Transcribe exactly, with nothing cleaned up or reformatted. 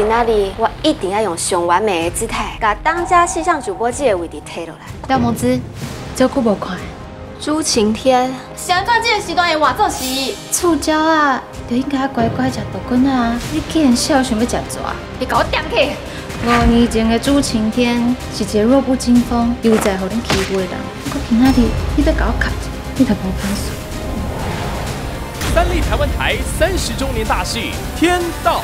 今仔日我一定要用上完美的姿态，把当家气象主播这个位置摕落来。廖梦芝，照顾无看。朱晴天，谁在这个时段会换作是？触礁啊，就应该乖乖食豆干啊！你竟然笑想要食蛇，你给我点去！五年前的朱晴天是一个弱不禁风、又在乎恁欺负的人，不过今仔日你要给我卡，你就无分数。三立台湾台三十周年大戏《天道》。